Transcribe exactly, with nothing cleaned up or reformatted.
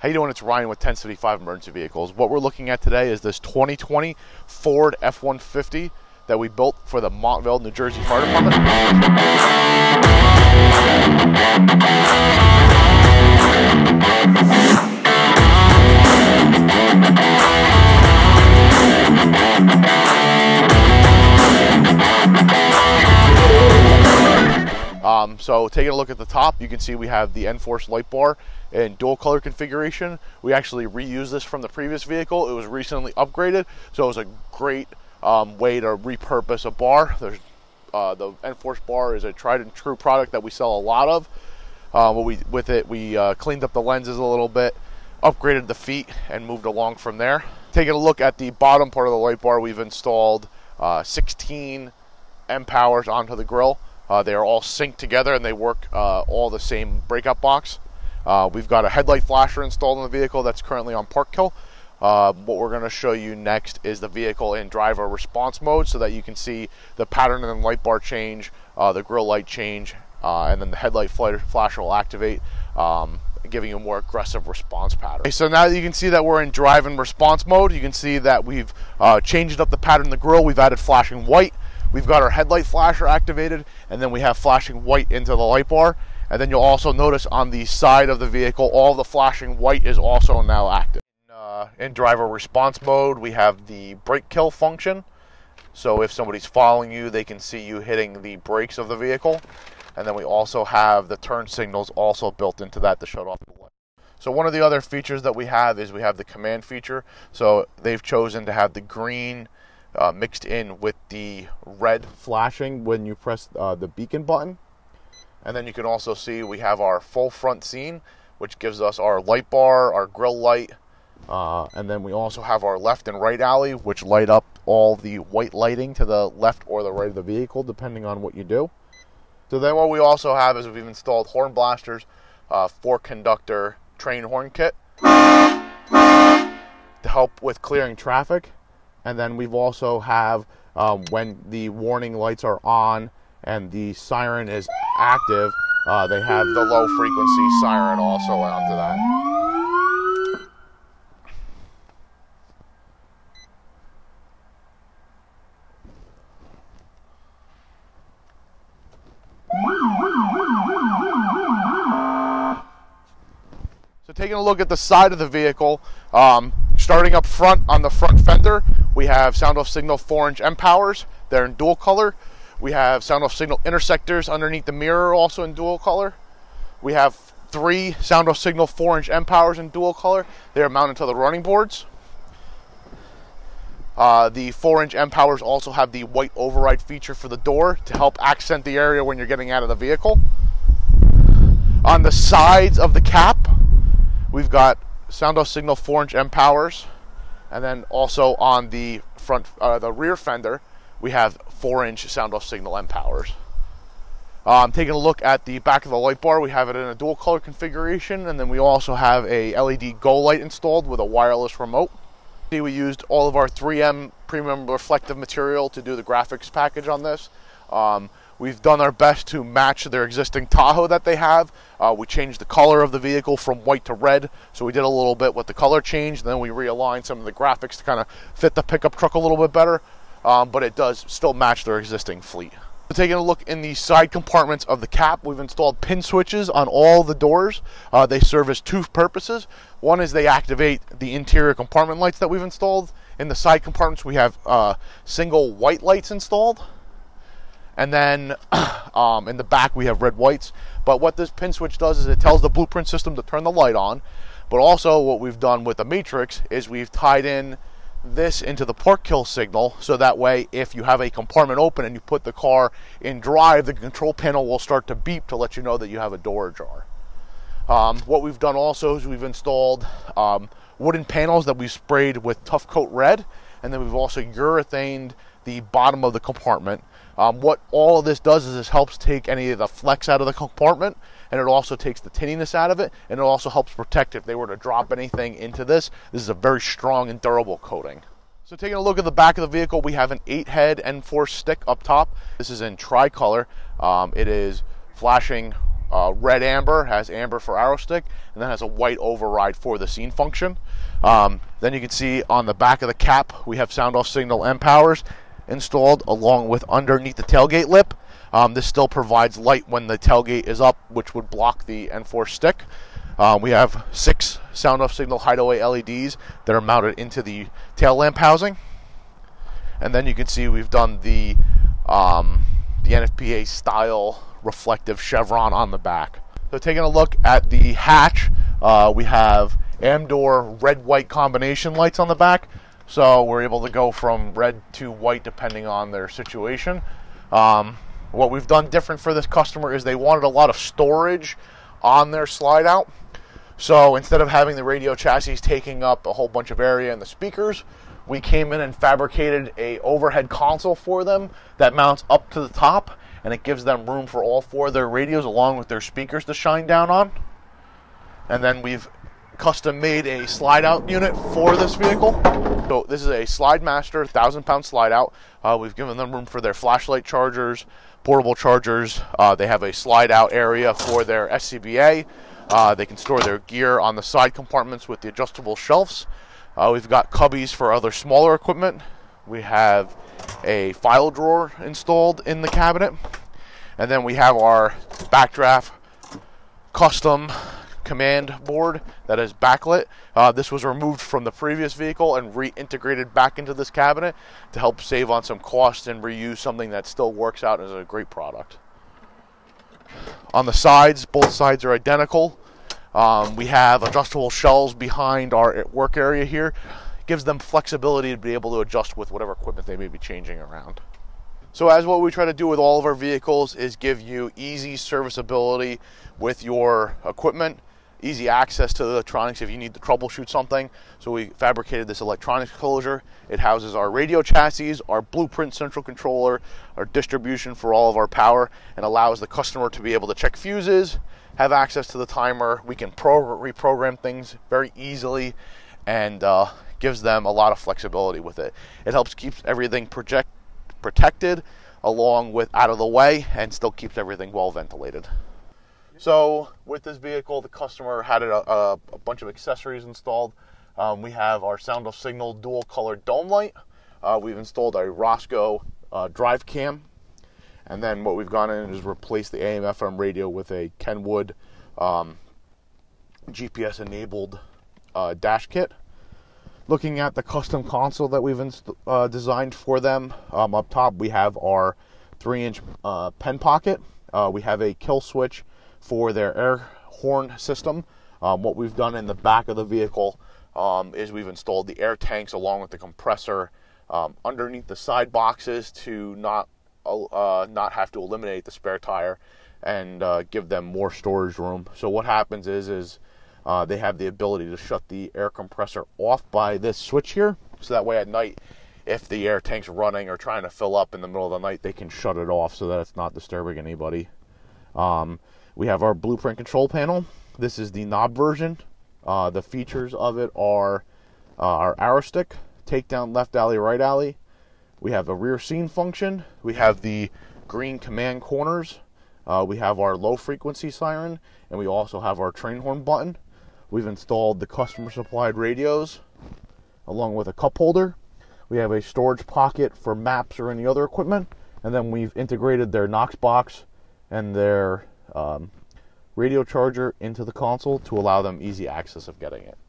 How you doing? It's Ryan with ten seventy-five Emergency Vehicles. What we're looking at today is this twenty twenty Ford F one fifty that we built for the Montville, New Jersey Fire Department. Um, so taking a look at the top, you can see we have the nForce light bar in dual color configuration. We actually reused this from the previous vehicle. It was recently upgraded, so it was a great Um, way to repurpose a bar. There's, uh, the nForce bar is a tried and true product that we sell a lot of. Uh, but we, with it, we uh, cleaned up the lenses a little bit, upgraded the feet, and moved along from there. Taking a look at the bottom part of the light bar, we've installed uh, sixteen mPowers onto the grill. Uh, they are all synced together and they work uh, all the same breakout box. Uh, we've got a headlight flasher installed in the vehicle that's currently on park kill. Uh, what we're going to show you next is the vehicle in driver response mode so that you can see the pattern and the light bar change, uh, the grill light change, uh, and then the headlight flasher will activate, um, giving you a more aggressive response pattern. Okay, so now that you can see that we're in drive and response mode, you can see that we've uh, changed up the pattern of the grill. We've added flashing white, we've got our headlight flasher activated, and then we have flashing white into the light bar. And then you'll also notice on the side of the vehicle, all the flashing white is also now active. Uh, in driver response mode, we have the brake kill function. So if somebody's following you, they can see you hitting the brakes of the vehicle. And then we also have the turn signals also built into that to shut off the light. So one of the other features that we have is we have the command feature. So they've chosen to have the green uh, mixed in with the red flashing when you press uh, the beacon button. And then you can also see we have our full front scene, which gives us our light bar, our grill light, Uh, and then we also have our left and right alley, which light up all the white lighting to the left or the right of the vehicle, depending on what you do. So then what we also have is we've installed horn blasters, uh, four conductor train horn kit to help with clearing traffic. And then we've also have, um, when the warning lights are on and the siren is active, uh, they have the low frequency siren also onto that. Taking a look at the side of the vehicle, um, starting up front on the front fender, we have SoundOff Signal four inch mPowers. They're in dual color. We have SoundOff Signal intersectors underneath the mirror, also in dual color. We have three SoundOff Signal four inch mPowers in dual color. They are mounted to the running boards. Uh, the four inch mPowers also have the white override feature for the door to help accent the area when you're getting out of the vehicle. On the sides of the cap, we've got SoundOff Signal four inch mPowers, and then also on the front, uh, the rear fender, we have four inch SoundOff Signal mPowers. Um, taking a look at the back of the light bar, we have it in a dual color configuration, and then we also have a L E D go light installed with a wireless remote. We used all of our three M premium reflective material to do the graphics package on this. Um, We've done our best to match their existing Tahoe that they have. Uh, we changed the color of the vehicle from white to red, so we did a little bit with the color change, then we realigned some of the graphics to kind of fit the pickup truck a little bit better, um, but it does still match their existing fleet. So taking a look in the side compartments of the cap, we've installed pin switches on all the doors. Uh, they serve as two purposes. One is they activate the interior compartment lights that we've installed. In the side compartments, we have uh, single white lights installed. And then um, in the back, we have red whites. But what this pin switch does is it tells the Blueprint system to turn the light on. But also what we've done with the Matrix is we've tied in this into the park kill signal. So that way, if you have a compartment open and you put the car in drive, the control panel will start to beep to let you know that you have a door ajar. Um, what we've done also is we've installed um, wooden panels that we've sprayed with Tough Coat Red. And then we've also urethaned the bottom of the compartment. Um, what all of this does is this helps take any of the flex out of the compartment, and it also takes the tinniness out of it, and it also helps protect if they were to drop anything into this. This is a very strong and durable coating. So taking a look at the back of the vehicle, we have an eight head nForce stick up top. This is in tri-color. Um, it is flashing uh, red amber, has amber for arrow stick, and then has a white override for the scene function. Um, then you can see on the back of the cap, we have SoundOff Signal mPowers installed along with underneath the tailgate lip. Um, this still provides light when the tailgate is up, which would block the N four stick. Um, we have six SoundOff Signal hideaway L E Ds that are mounted into the tail lamp housing. And then you can see we've done the, um, the N F P A style reflective chevron on the back. So taking a look at the hatch, uh, we have Amdor red-white combination lights on the back. So we're able to go from red to white depending on their situation. Um, what we've done different for this customer is they wanted a lot of storage on their slide out. So instead of having the radio chassis taking up a whole bunch of area and the speakers, we came in and fabricated a overhead console for them that mounts up to the top, and it gives them room for all four of their radios along with their speakers to shine down on. And then we've custom made a slide out unit for this vehicle. So this is a SlideMaster one thousand pound slide out. Uh, we've given them room for their flashlight chargers, portable chargers. Uh, they have a slide out area for their S C B A. Uh, they can store their gear on the side compartments with the adjustable shelves. Uh, we've got cubbies for other smaller equipment. We have a file drawer installed in the cabinet. And then we have our Backdraft custom command board that is backlit. Uh, this was removed from the previous vehicle and reintegrated back into this cabinet to help save on some cost and reuse something that still works out as a great product. On the sides, both sides are identical. Um, we have adjustable shelves behind our work area here. It gives them flexibility to be able to adjust with whatever equipment they may be changing around. So as what we try to do with all of our vehicles is give you easy serviceability with your equipment, easy access to the electronics if you need to troubleshoot something. So we fabricated this electronics closure. It houses our radio chassis, our Blueprint central controller, our distribution for all of our power, and allows the customer to be able to check fuses, have access to the timer. We can pro reprogram things very easily, and uh, gives them a lot of flexibility with it. It helps keep everything project protected along with out of the way, and still keeps everything well ventilated. So with this vehicle, the customer had a, a, a bunch of accessories installed. Um, we have our SoundOff Signal dual color dome light. Uh, we've installed a Roscoe uh, drive cam. And then what we've gone in is replaced the A M F M radio with a Kenwood um, G P S-enabled uh, dash kit. Looking at the custom console that we've uh, designed for them, um, up top we have our three inch uh, pen pocket. Uh, we have a kill switch for their air horn system. Um, what we've done in the back of the vehicle um, is we've installed the air tanks along with the compressor um, underneath the side boxes to not Uh, not have to eliminate the spare tire and uh, give them more storage room. So what happens is is uh, they have the ability to shut the air compressor off by this switch here, so that way at night, if the air tank's running or trying to fill up in the middle of the night, they can shut it off so that it's not disturbing anybody. Um, we have our Blueprint control panel. This is the knob version. Uh, the features of it are uh, our arrow stick, takedown left alley, right alley. We have a rear scene function. We have the green command corners. Uh, we have our low frequency siren, and we also have our train horn button. We've installed the customer supplied radios along with a cup holder. We have a storage pocket for maps or any other equipment. And then we've integrated their Knox box and their um, radio charger into the console to allow them easy access of getting it.